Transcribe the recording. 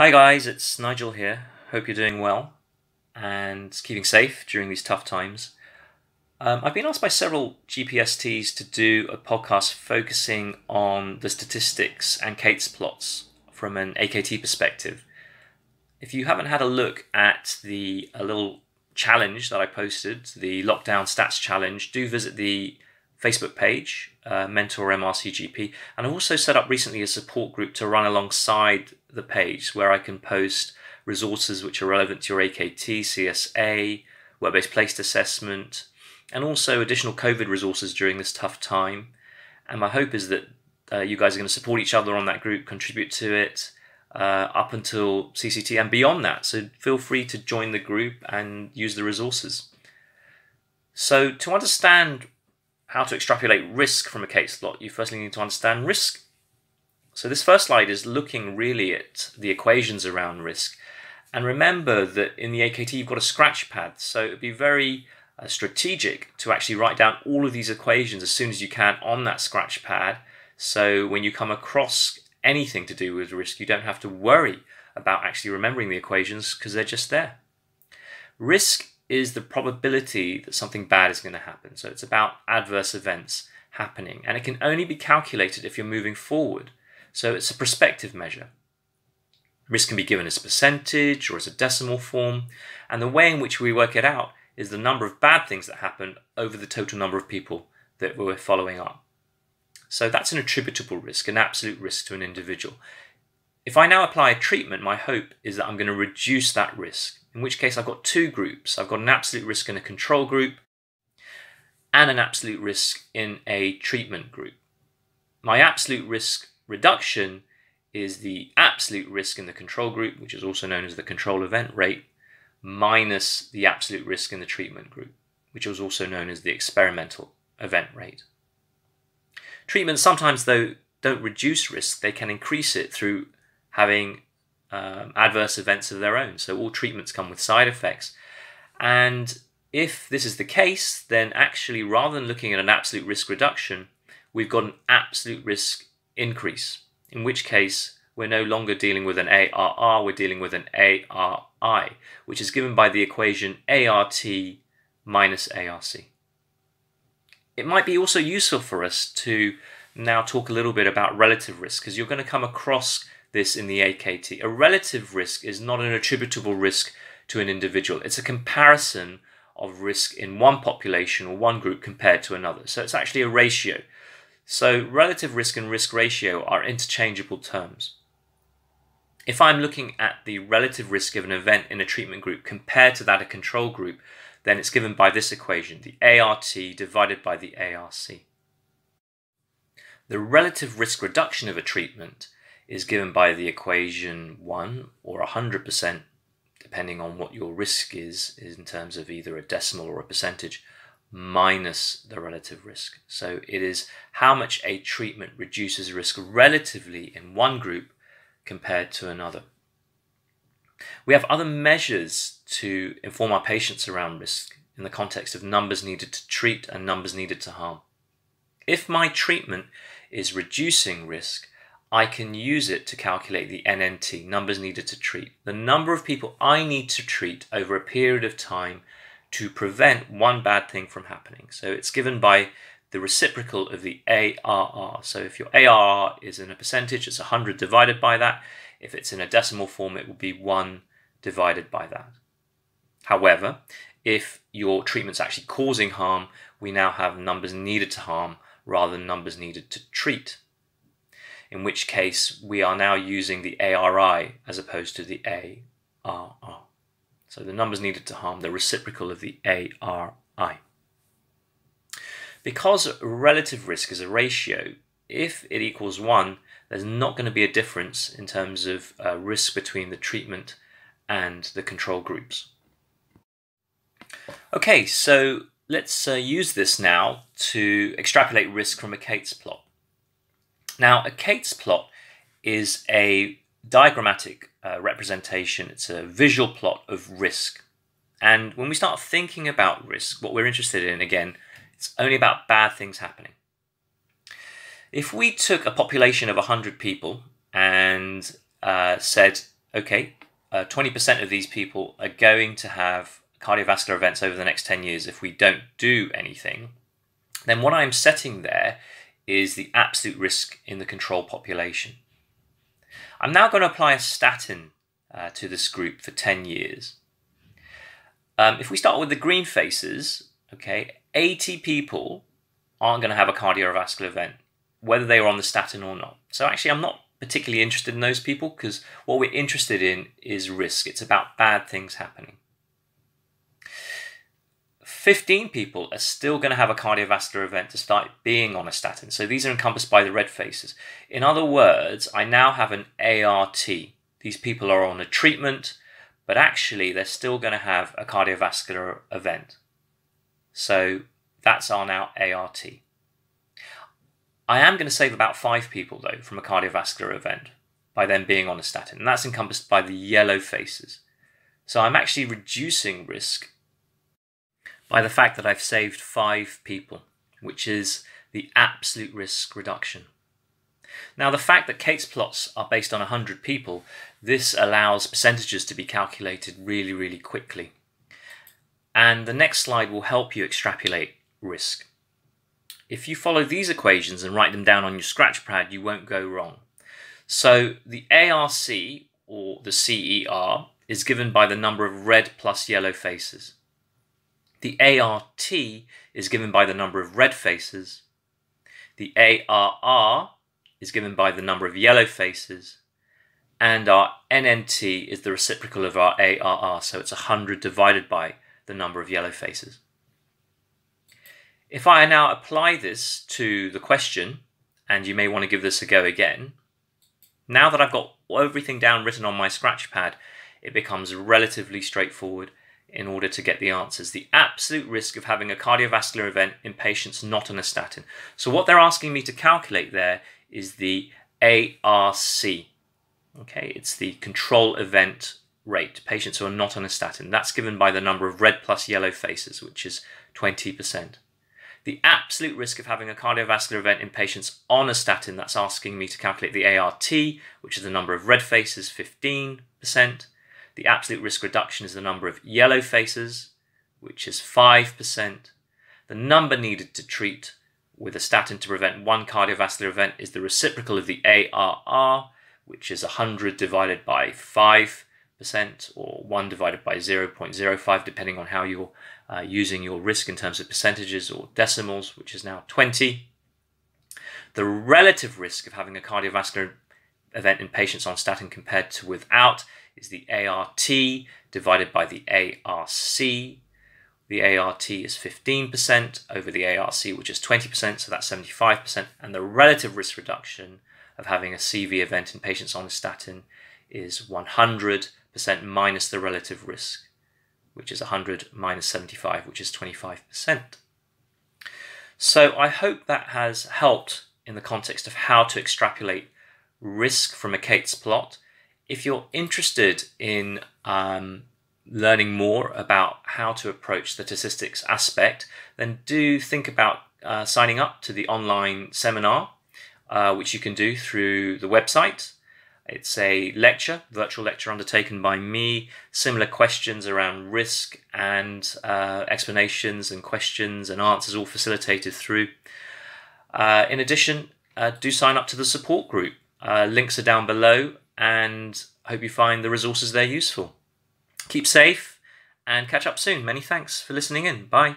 Hi guys, it's Nigel here. Hope you're doing well and keeping safe during these tough times. I've been asked by several GPSTs to do a podcast focusing on the statistics and Cates plots from an AKT perspective. If you haven't had a look at the little challenge that I posted, the lockdown stats challenge, do visit the Facebook page, Mentor MRCGP, and I've also set up recently a support group to run alongside the page where I can post resources which are relevant to your AKT, CSA, web-based placed assessment, and also additional COVID resources during this tough time. And my hope is that you guys are going to support each other on that group, contribute to it up until CCT and beyond that. So feel free to join the group and use the resources. So to understand how to extrapolate risk from a Cates plot, you firstly need to understand risk. So this first slide is looking really at the equations around risk. And remember that in the AKT, you've got a scratch pad. So it'd be very strategic to actually write down all of these equations as soon as you can on that scratch pad. So when you come across anything to do with risk, you don't have to worry about actually remembering the equations because they're just there. Risk is the probability that something bad is going to happen. So it's about adverse events happening, and it can only be calculated if you're moving forward. So it's a prospective measure. Risk can be given as a percentage or as a decimal form, and the way in which we work it out is the number of bad things that happen over the total number of people that we're following up. So that's an attributable risk, an absolute risk to an individual. If I now apply a treatment, my hope is that I'm going to reduce that risk, in which case I've got two groups. I've got an absolute risk in a control group and an absolute risk in a treatment group. My absolute risk reduction is the absolute risk in the control group, which is also known as the control event rate, minus the absolute risk in the treatment group, which is also known as the experimental event rate. Treatments sometimes, though, don't reduce risk. They can increase it through having adverse events of their own. So all treatments come with side effects. And if this is the case, then actually rather than looking at an absolute risk reduction, we've got an absolute risk increase, in which case we're no longer dealing with an ARR, we're dealing with an ARI, which is given by the equation ART minus ARC. It might be also useful for us to now talk a little bit about relative risk, because you're going to come across this in the AKT. A relative risk is not an attributable risk to an individual. It's a comparison of risk in one population or one group compared to another. So it's actually a ratio. So relative risk and risk ratio are interchangeable terms. If I'm looking at the relative risk of an event in a treatment group compared to that of a control group, then it's given by this equation, the ART divided by the ARC. The relative risk reduction of a treatment is given by the equation 1 or 100%, depending on what your risk is in terms of either a decimal or a percentage, minus the relative risk. So it is how much a treatment reduces risk relatively in one group compared to another. We have other measures to inform our patients around risk in the context of numbers needed to treat and numbers needed to harm. If my treatment is reducing risk, I can use it to calculate the NNT, numbers needed to treat, the number of people I need to treat over a period of time to prevent one bad thing from happening. So it's given by the reciprocal of the ARR. So if your ARR is in a percentage, it's 100 divided by that. If it's in a decimal form, it will be 1 divided by that. However, if your treatment's actually causing harm, we now have numbers needed to harm rather than numbers needed to treat, in which case we are now using the ARI as opposed to the ARR. So the numbers needed to harm, the reciprocal of the ARI. Because relative risk is a ratio, if it equals 1, there's not going to be a difference in terms of risk between the treatment and the control groups. Okay, so let's use this now to extrapolate risk from a Cates plot. Now, a Cates plot is a diagrammatic representation. It's a visual plot of risk. And when we start thinking about risk, what we're interested in, again, it's only about bad things happening. If we took a population of 100 people and said okay, 20% of these people are going to have cardiovascular events over the next 10 years if we don't do anything, then what I'm setting there is the absolute risk in the control population. I'm now going to apply a statin to this group for 10 years. If we start with the green faces, okay, 80 people aren't going to have a cardiovascular event, whether they were on the statin or not. So actually, I'm not particularly interested in those people because what we're interested in is risk. It's about bad things happening. 15 people are still going to have a cardiovascular event despite being on a statin. So these are encompassed by the red faces. In other words, I now have an ART. These people are on a treatment, but actually they're still going to have a cardiovascular event. So that's our now ART. I am going to save about 5 people, though, from a cardiovascular event by them being on a statin. And that's encompassed by the yellow faces. So I'm actually reducing risk by the fact that I've saved 5 people, which is the absolute risk reduction. Now, the fact that Cates plots are based on 100 people, this allows percentages to be calculated really, really quickly. And the next slide will help you extrapolate risk. If you follow these equations and write them down on your scratch pad, you won't go wrong. So the ARC, or the CER, is given by the number of red plus yellow faces. The ART is given by the number of red faces. The ARR is given by the number of yellow faces. And our NNT is the reciprocal of our ARR, so it's 100 divided by the number of yellow faces. If I now apply this to the question, and you may want to give this a go again, now that I've got everything down written on my scratch pad, it becomes relatively straightforward in order to get the answers. The absolute risk of having a cardiovascular event in patients not on a statin. So what they're asking me to calculate there is the ARC. Okay, it's the control event rate, patients who are not on a statin. That's given by the number of red plus yellow faces, which is 20%. The absolute risk of having a cardiovascular event in patients on a statin, that's asking me to calculate the ART, which is the number of red faces, 15%. The absolute risk reduction is the number of yellow faces, which is 5%. The number needed to treat with a statin to prevent one cardiovascular event is the reciprocal of the ARR, which is 100 divided by 5%, or 1 divided by 0.05, depending on how you're using your risk in terms of percentages or decimals, which is now 20. The relative risk of having a cardiovascular event in patients on statin compared to without is the ART divided by the ARC. The ART is 15% over the ARC, which is 20%, so that's 75%. And the relative risk reduction of having a CV event in patients on a statin is 100% minus the relative risk, which is 100 minus 75, which is 25%. So I hope that has helped in the context of how to extrapolate risk from a Cates plot. If you're interested in learning more about how to approach the statistics aspect, then do think about signing up to the online seminar, which you can do through the website. It's a lecture, virtual lecture undertaken by me, similar questions around risk and explanations and questions and answers all facilitated through. In addition, do sign up to the support group. Links are down below, and I hope you find the resources there useful. Keep safe and catch up soon. Many thanks for listening in. Bye.